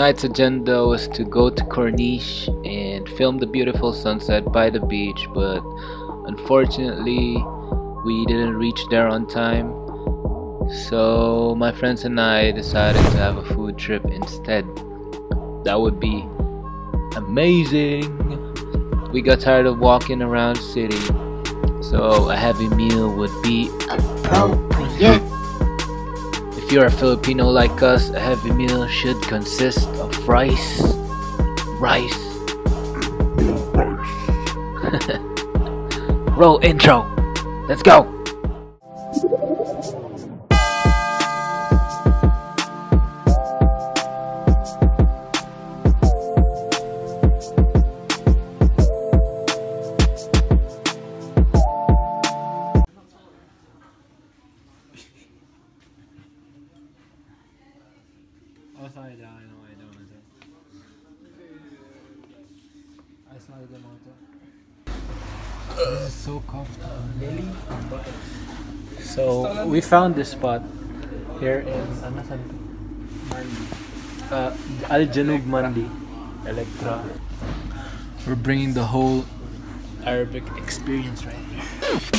Tonight's agenda was to go to Corniche and film the beautiful sunset by the beach, but unfortunately we didn't reach there on time, so my friends and I decided to have a food trip instead. That would be amazing! We got tired of walking around the city, so a heavy meal would be appropriate. If you're a Filipino like us, a heavy meal should consist of rice. Roll intro. Let's go. So comfortable. So we found this spot here in Al-Janoob Mandi Electra. We're bringing the whole Arabic experience right here.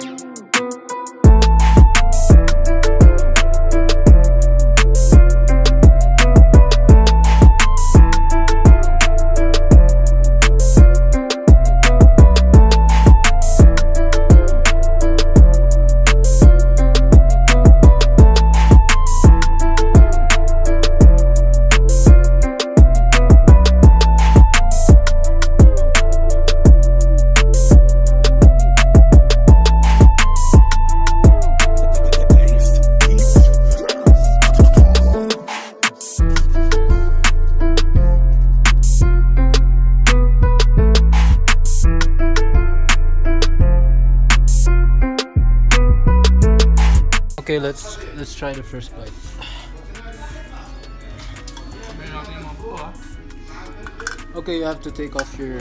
Okay, let's try the first bite. Okay, you have to take off your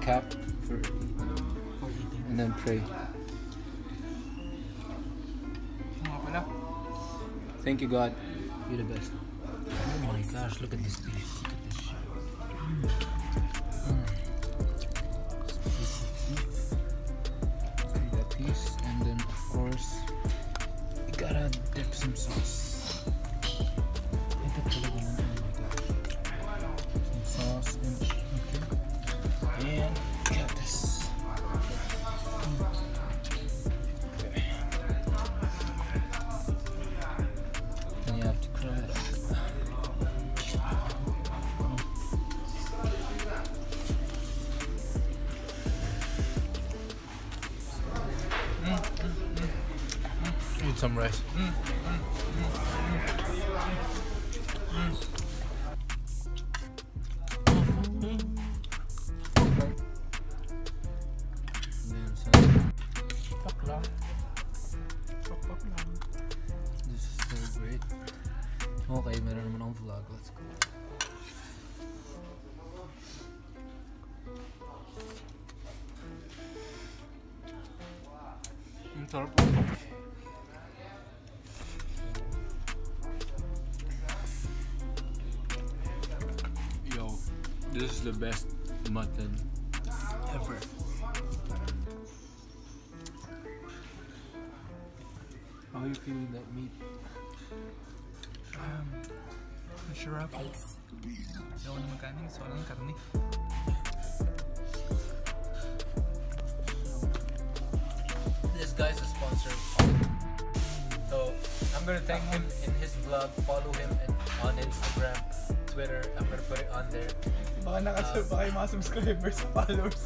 cap for eating and then pray. Thank you, God. You're the best. Oh my gosh, look at this beef. Look at this shit. Okay, that piece, and then of course gotta dip some sauce. Some sauce in, okay. And got this. Okay. And you have to curl it up. Eat some rice. This is so great. Okay, meron naman akong vlog. Let's go. Ang sarap. This is the best mutton ever. are you feeling that meat? Sharap. Ayaw na magkanin, so walang karni. This guy's a sponsor. So I'm gonna thank him in his vlog. Follow him on Instagram, Twitter. I'm gonna put it on there. Baka nakaserve pa kayo mga subscribers and followers.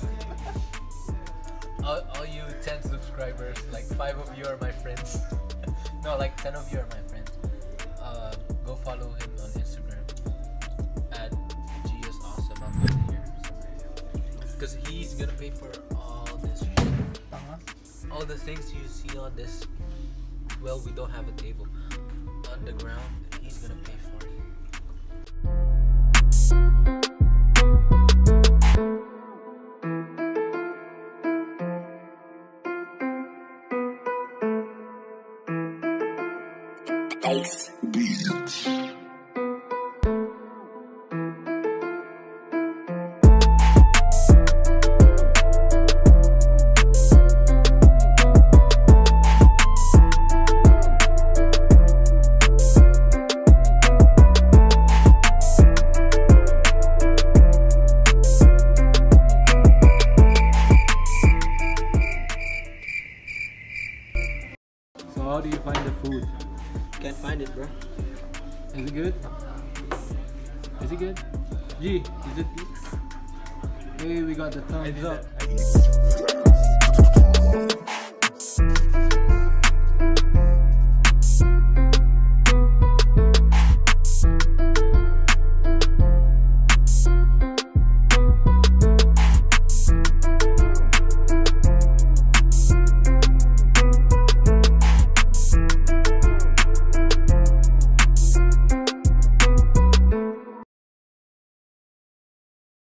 All you 10 subscribers, like 5 of you are my friends. No, like 10 of you are my friends. Go follow him on Instagram at geoisawesome. I'm not here because he's gonna pay for all this shit. All the things you see on this, well, we don't have a table on the ground. He's gonna pay for it. Thanks. How do you find the food? Can't find it, bro. Is it good? Is it good? G, is it good? Hey, we got the thumbs up.